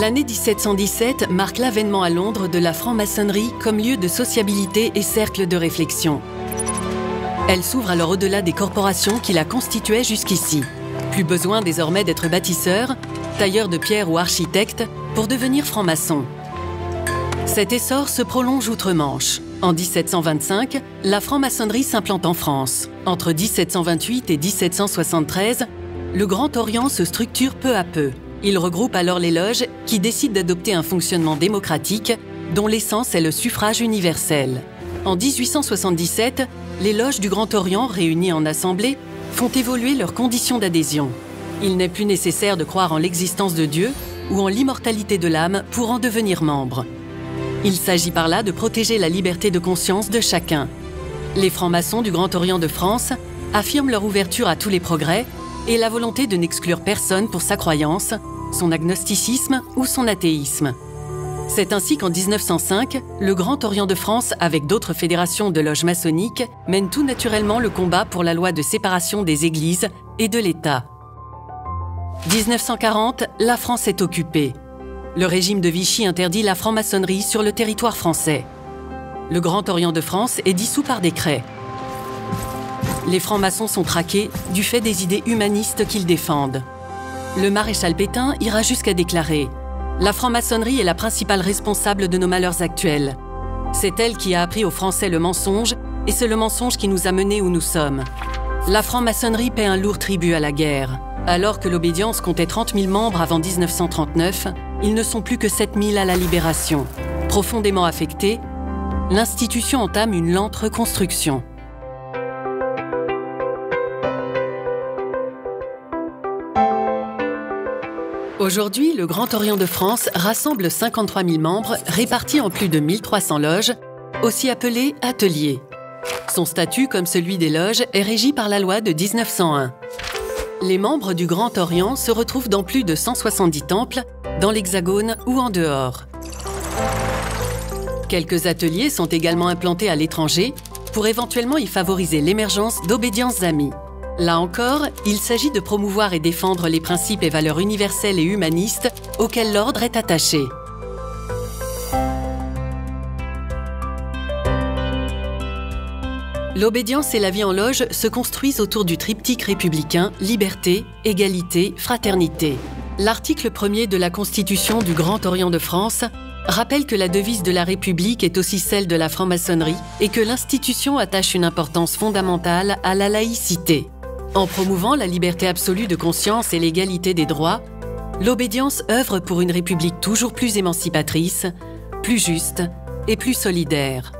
L'année 1717 marque l'avènement à Londres de la franc-maçonnerie comme lieu de sociabilité et cercle de réflexion. Elle s'ouvre alors au-delà des corporations qui la constituaient jusqu'ici. Plus besoin désormais d'être bâtisseur, tailleur de pierre ou architecte pour devenir franc-maçon. Cet essor se prolonge outre-Manche. En 1725, la franc-maçonnerie s'implante en France. Entre 1728 et 1773, le Grand Orient se structure peu à peu. Il regroupe alors les loges qui décident d'adopter un fonctionnement démocratique dont l'essence est le suffrage universel. En 1877, les loges du Grand Orient, réunies en assemblée, font évoluer leurs conditions d'adhésion. Il n'est plus nécessaire de croire en l'existence de Dieu ou en l'immortalité de l'âme pour en devenir membre. Il s'agit par là de protéger la liberté de conscience de chacun. Les francs-maçons du Grand Orient de France affirment leur ouverture à tous les progrès et la volonté de n'exclure personne pour sa croyance, son agnosticisme ou son athéisme. C'est ainsi qu'en 1905, le Grand Orient de France, avec d'autres fédérations de loges maçonniques, mène tout naturellement le combat pour la loi de séparation des églises et de l'État. 1940, la France est occupée. Le régime de Vichy interdit la franc-maçonnerie sur le territoire français. Le Grand Orient de France est dissous par décret. Les francs-maçons sont traqués du fait des idées humanistes qu'ils défendent. Le maréchal Pétain ira jusqu'à déclarer « La franc-maçonnerie est la principale responsable de nos malheurs actuels. C'est elle qui a appris aux Français le mensonge, et c'est le mensonge qui nous a menés où nous sommes. La franc-maçonnerie paie un lourd tribut à la guerre. Alors que l'obédience comptait 30 000 membres avant 1939, ils ne sont plus que 7 000 à la Libération. Profondément affectée, l'institution entame une lente reconstruction. » Aujourd'hui, le Grand Orient de France rassemble 53 000 membres répartis en plus de 1300 loges, aussi appelées ateliers. Son statut, comme celui des loges, est régi par la loi de 1901. Les membres du Grand Orient se retrouvent dans plus de 170 temples, dans l'Hexagone ou en dehors. Quelques ateliers sont également implantés à l'étranger pour éventuellement y favoriser l'émergence d'obédiences amies. Là encore, il s'agit de promouvoir et défendre les principes et valeurs universelles et humanistes auxquels l'ordre est attaché. L'obédience et la vie en loge se construisent autour du triptyque républicain « Liberté, égalité, fraternité ». L'article 1er de la Constitution du Grand Orient de France rappelle que la devise de la République est aussi celle de la franc-maçonnerie et que l'institution attache une importance fondamentale à la laïcité. En promouvant la liberté absolue de conscience et l'égalité des droits, l'obédience œuvre pour une République toujours plus émancipatrice, plus juste et plus solidaire.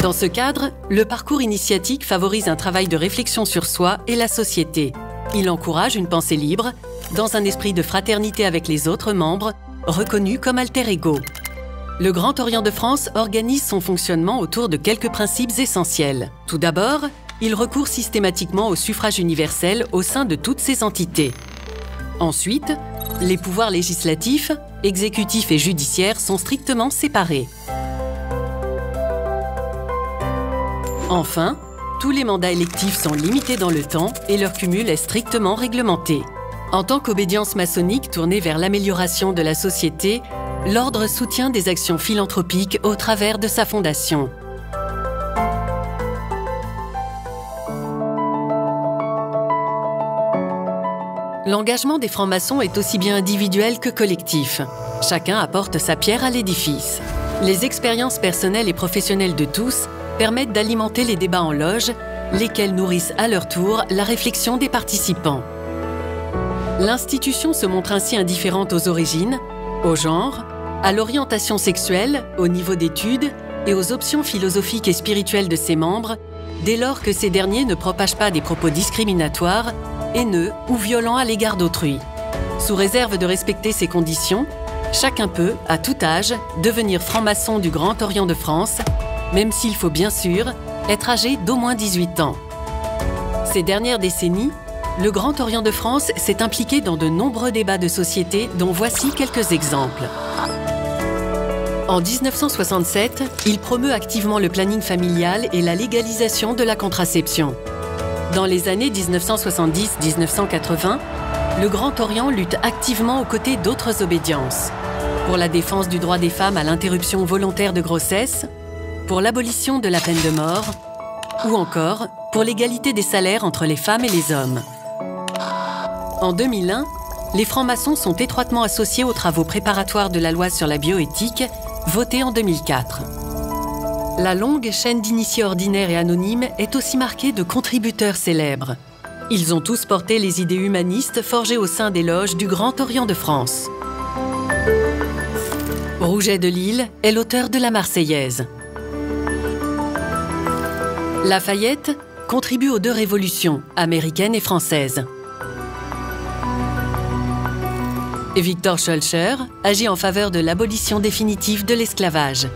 Dans ce cadre, le parcours initiatique favorise un travail de réflexion sur soi et la société. Il encourage une pensée libre, dans un esprit de fraternité avec les autres membres, reconnus comme alter ego. Le Grand Orient de France organise son fonctionnement autour de quelques principes essentiels. Tout d'abord, il recourt systématiquement au suffrage universel au sein de toutes ses entités. Ensuite, les pouvoirs législatifs, exécutifs et judiciaires sont strictement séparés. Enfin, tous les mandats électifs sont limités dans le temps et leur cumul est strictement réglementé. En tant qu'obédience maçonnique tournée vers l'amélioration de la société, l'ordre soutient des actions philanthropiques au travers de sa fondation. L'engagement des francs-maçons est aussi bien individuel que collectif. Chacun apporte sa pierre à l'édifice. Les expériences personnelles et professionnelles de tous permettent d'alimenter les débats en loge, lesquels nourrissent à leur tour la réflexion des participants. L'institution se montre ainsi indifférente aux origines, au genre, à l'orientation sexuelle, au niveau d'études et aux options philosophiques et spirituelles de ses membres, dès lors que ces derniers ne propagent pas des propos discriminatoires, haineux ou violents à l'égard d'autrui. Sous réserve de respecter ces conditions, chacun peut, à tout âge, devenir franc-maçon du Grand Orient de France, même s'il faut bien sûr être âgé d'au moins 18 ans. Ces dernières décennies, le Grand Orient de France s'est impliqué dans de nombreux débats de société, dont voici quelques exemples. En 1967, il promeut activement le planning familial et la légalisation de la contraception. Dans les années 1970-1980, le Grand Orient lutte activement aux côtés d'autres obédiences. pour la défense du droit des femmes à l'interruption volontaire de grossesse, pour l'abolition de la peine de mort, ou encore pour l'égalité des salaires entre les femmes et les hommes. En 2001, les francs-maçons sont étroitement associés aux travaux préparatoires de la loi sur la bioéthique, votée en 2004. La longue chaîne d'initiés ordinaires et anonymes est aussi marquée de contributeurs célèbres. Ils ont tous porté les idées humanistes forgées au sein des loges du Grand Orient de France. Rouget de Lisle est l'auteur de La Marseillaise. La Fayette contribue aux deux révolutions, américaine et française. Victor Schoelcher agit en faveur de l'abolition définitive de l'esclavage.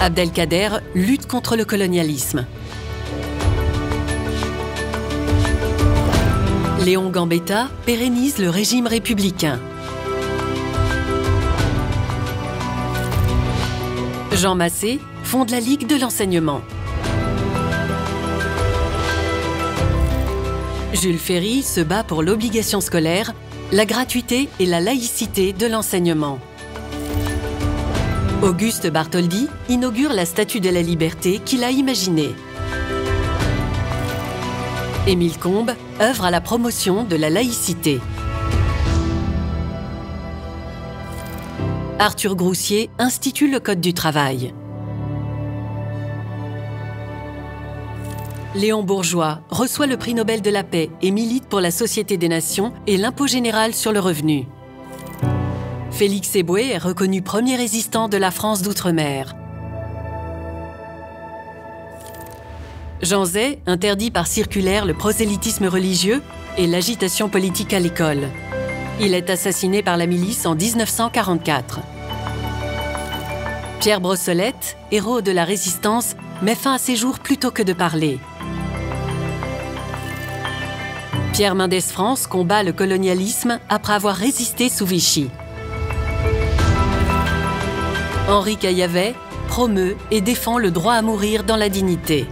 Abd el-Kader lutte contre le colonialisme. Léon Gambetta pérennise le régime républicain. Jean Macé fonde la Ligue de l'enseignement. Jules Ferry se bat pour l'obligation scolaire, la gratuité et la laïcité de l'enseignement. Auguste Bartholdi inaugure la Statue de la Liberté qu'il a imaginée. Émile Combes œuvre à la promotion de la laïcité. Arthur Groussier institue le Code du travail. Léon Bourgeois reçoit le prix Nobel de la paix et milite pour la Société des Nations et l'impôt général sur le revenu. Félix Éboué est reconnu premier résistant de la France d'outre-mer. Jean Zay interdit par circulaire le prosélytisme religieux et l'agitation politique à l'école. Il est assassiné par la milice en 1944. Pierre Brossolette, héros de la Résistance, met fin à ses jours plutôt que de parler. Pierre Mendès-France combat le colonialisme après avoir résisté sous Vichy. Henri Caillavet promeut et défend le droit à mourir dans la dignité.